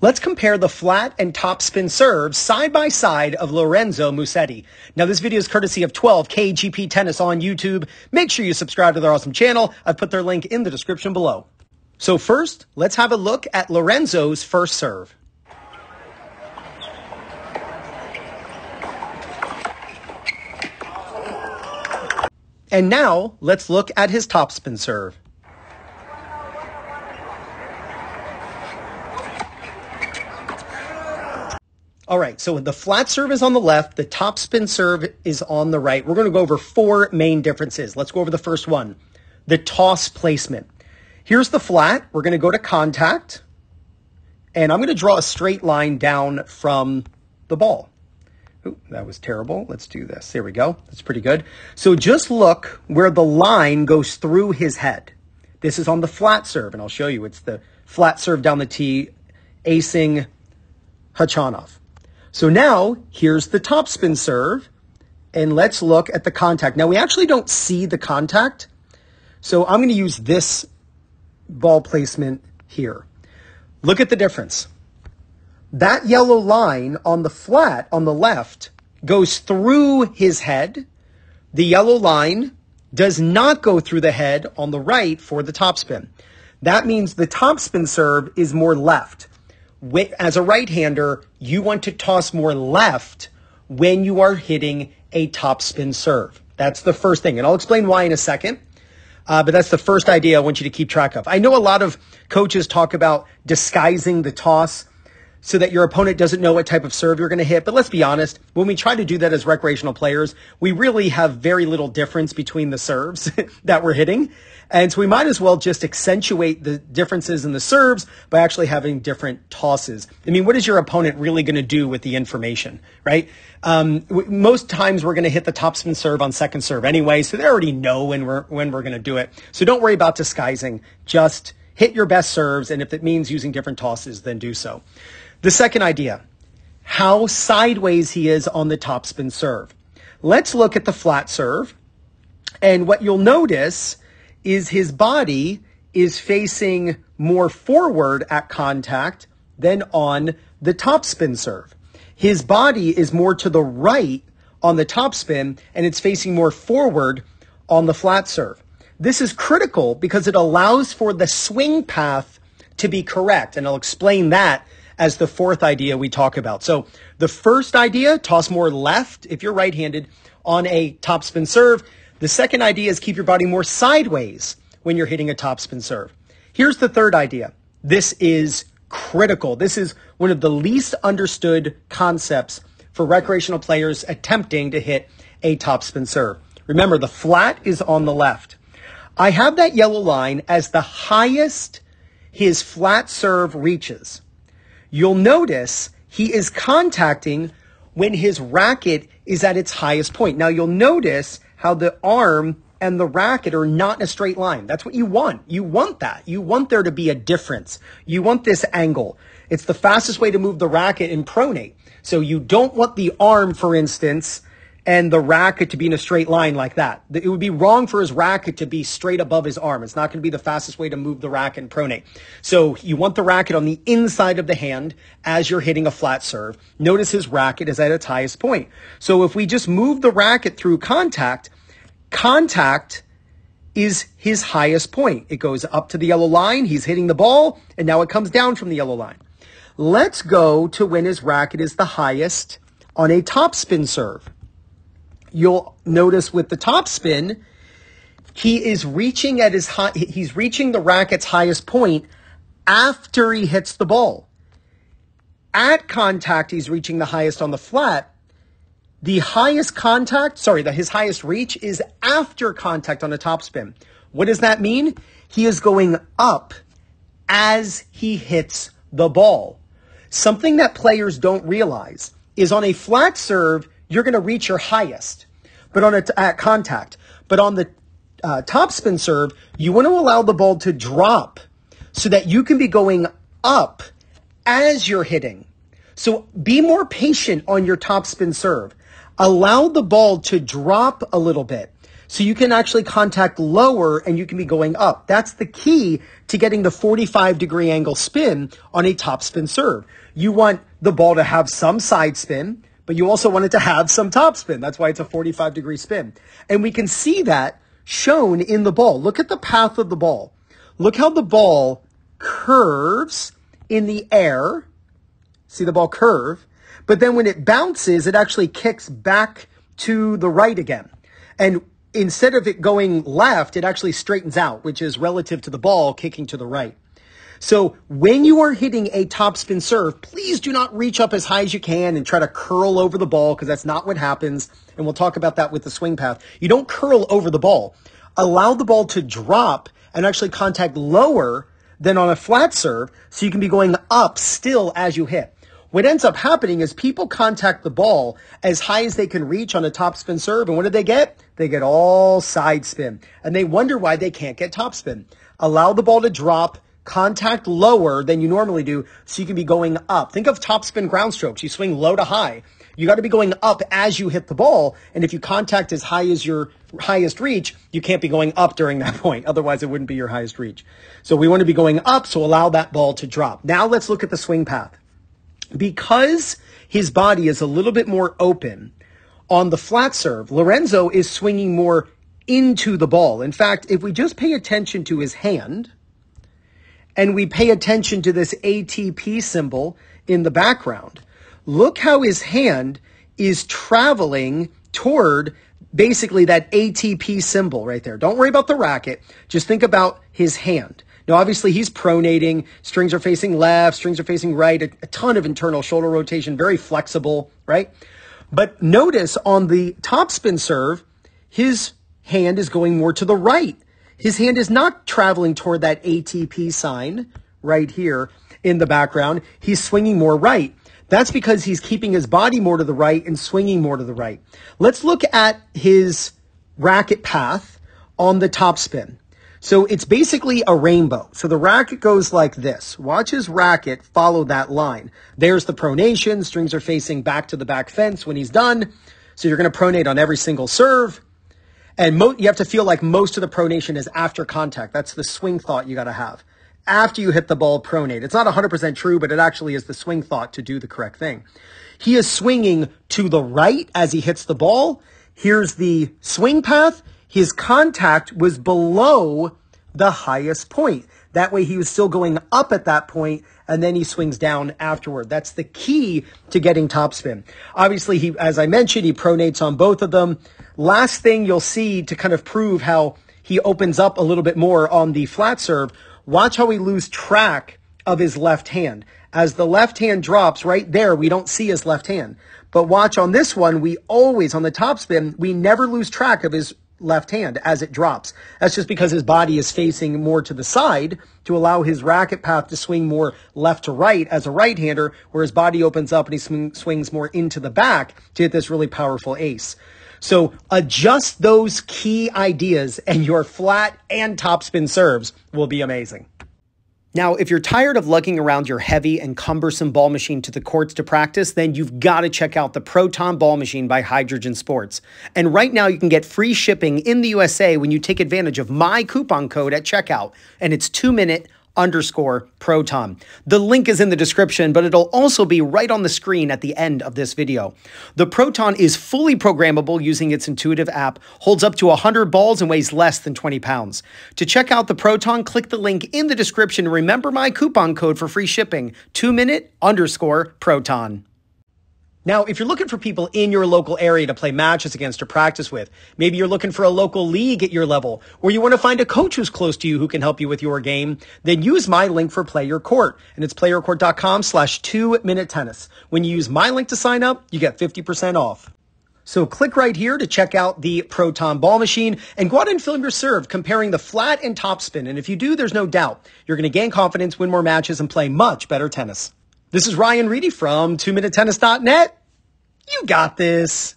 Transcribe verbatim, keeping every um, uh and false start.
Let's compare the flat and topspin serves side by side of Lorenzo Musetti. Now, this video is courtesy of twelve K G P Tennis on YouTube. Make sure you subscribe to their awesome channel. I've put their link in the description below. So first, let's have a look at Lorenzo's first serve. And now, let's look at his topspin serve. All right, so the flat serve is on the left, the topspin serve is on the right. We're going to go over four main differences. Let's go over the first one, the toss placement. Here's the flat. We're going to go to contact, and I'm going to draw a straight line down from the ball. Ooh, that was terrible. Let's do this. There we go. That's pretty good. So just look where the line goes through his head. This is on the flat serve, and I'll show you. It's the flat serve down the tee, acing Hachanov. So now here's the topspin serve, and let's look at the contact. Now we actually don't see the contact, so I'm going to use this ball placement here. Look at the difference. That yellow line on the flat on the left goes through his head. The yellow line does not go through the head on the right for the topspin. That means the topspin serve is more left. As a right-hander, you want to toss more left when you are hitting a topspin serve. That's the first thing, and I'll explain why in a second, uh, but that's the first idea I want you to keep track of. I know a lot of coaches talk about disguising the toss so that your opponent doesn't know what type of serve you're going to hit, but let's be honest, when we try to do that as recreational players, we really have very little difference between the serves that we're hitting, and so we might as well just accentuate the differences in the serves by actually having different tosses. I mean, what is your opponent really going to do with the information, right? Um, most times we're going to hit the topspin serve on second serve anyway, so they already know when we're, when we're going to do it, so don't worry about disguising, just hit your best serves, and if it means using different tosses, then do so. The second idea, how sideways he is on the topspin serve. Let's look at the flat serve, and what you'll notice is his body is facing more forward at contact than on the topspin serve. His body is more to the right on the topspin, and it's facing more forward on the flat serve. This is critical because it allows for the swing path to be correct, and I'll explain that as the fourth idea we talk about. So the first idea, toss more left if you're right-handed on a topspin serve. The second idea is keep your body more sideways when you're hitting a topspin serve. Here's the third idea. This is critical. This is one of the least understood concepts for recreational players attempting to hit a topspin serve. Remember, the flat is on the left. I have that yellow line as the highest his flat serve reaches. You'll notice he is contacting when his racket is at its highest point. Now, you'll notice how the arm and the racket are not in a straight line. That's what you want. You want that. You want there to be a difference. You want this angle. It's the fastest way to move the racket in pronate. So you don't want the arm, for instance, and the racket to be in a straight line like that. It would be wrong for his racket to be straight above his arm. It's not going to be the fastest way to move the racket in pronate. So you want the racket on the inside of the hand as you're hitting a flat serve. Notice his racket is at its highest point. So if we just move the racket through contact, contact is his highest point. It goes up to the yellow line, he's hitting the ball, and now it comes down from the yellow line. Let's go to when his racket is the highest on a topspin serve. You'll notice with the topspin, he is reaching at his high, he's reaching the racket's highest point after he hits the ball. At contact, he's reaching the highest on the flat. The highest contact, sorry, the, his highest reach is after contact on a topspin. What does that mean? He is going up as he hits the ball. Something that players don't realize is on a flat serve, you're going to reach your highest, but on a at contact. But on the uh, topspin serve, you want to allow the ball to drop so that you can be going up as you're hitting. So be more patient on your topspin serve. Allow the ball to drop a little bit. So you can actually contact lower and you can be going up. That's the key to getting the forty-five degree angle spin on a topspin serve. You want the ball to have some side spin, but you also want it to have some topspin. That's why it's a forty-five degree spin. And we can see that shown in the ball. Look at the path of the ball. Look how the ball curves in the air. See the ball curve? But then when it bounces, it actually kicks back to the right again. And instead of it going left, it actually straightens out, which is relative to the ball kicking to the right. So when you are hitting a topspin serve, please do not reach up as high as you can and try to curl over the ball, because that's not what happens. And we'll talk about that with the swing path. You don't curl over the ball. Allow the ball to drop and actually contact lower than on a flat serve, so you can be going up still as you hit. What ends up happening is people contact the ball as high as they can reach on a topspin serve, and what do they get? They get all side spin, and they wonder why they can't get topspin. Allow the ball to drop, contact lower than you normally do, so you can be going up. Think of topspin ground strokes. You swing low to high. You got to be going up as you hit the ball, and if you contact as high as your highest reach, you can't be going up during that point. Otherwise, it wouldn't be your highest reach. So we want to be going up, so allow that ball to drop. Now let's look at the swing path. Because his body is a little bit more open on the flat serve, Lorenzo is swinging more into the ball. In fact, if we just pay attention to his hand and we pay attention to this A T P symbol in the background, look how his hand is traveling toward basically that A T P symbol right there. Don't worry about the racket. Just think about his hand. Now, obviously, he's pronating. Strings are facing left. Strings are facing right. A, a ton of internal shoulder rotation. Very flexible, right? But notice on the topspin serve, his hand is going more to the right. His hand is not traveling toward that A T P sign right here in the background. He's swinging more right. That's because he's keeping his body more to the right and swinging more to the right. Let's look at his racket path on the topspin. So it's basically a rainbow. So the racket goes like this. Watch his racket follow that line. There's the pronation. Strings are facing back to the back fence when he's done. So you're going to pronate on every single serve. And mo you have to feel like most of the pronation is after contact. That's the swing thought you got to have. After you hit the ball, pronate. It's not one hundred percent true, but it actually is the swing thought to do the correct thing. He is swinging to the right as he hits the ball. Here's the swing path. His contact was below the highest point. That way he was still going up at that point, and then he swings down afterward. That's the key to getting topspin. Obviously, he, as I mentioned, he pronates on both of them. Last thing you'll see to kind of prove how he opens up a little bit more on the flat serve, watch how he loses track of his left hand. As the left hand drops right there, we don't see his left hand. But watch on this one, we always, on the topspin, we never lose track of his left hand as it drops. That's just because his body is facing more to the side to allow his racket path to swing more left to right as a right-hander, where his body opens up and he swing, swings more into the back to hit this really powerful ace. So adjust those key ideas and your flat and topspin serves will be amazing. Now, if you're tired of lugging around your heavy and cumbersome ball machine to the courts to practice, then you've got to check out the Proton Ball Machine by Hydrogen Sports. And right now, you can get free shipping in the U S A when you take advantage of my coupon code at checkout, and it's two minute underscore proton. The link is in the description, but it'll also be right on the screen at the end of this video. The Proton is fully programmable using its intuitive app, holds up to one hundred balls and weighs less than twenty pounds. To check out the Proton, click the link in the description. Remember my coupon code for free shipping, two minute underscore proton. Now, if you're looking for people in your local area to play matches against or practice with, maybe you're looking for a local league at your level, or you want to find a coach who's close to you who can help you with your game, then use my link for Play Your Court, and it's play your court dot com slash two minute tennis. When you use my link to sign up, you get fifty percent off. So click right here to check out the Proton Ball Machine and go out and film your serve comparing the flat and topspin. And if you do, there's no doubt you're going to gain confidence, win more matches, and play much better tennis. This is Ryan Reidy from two minute tennis dot net. You got this.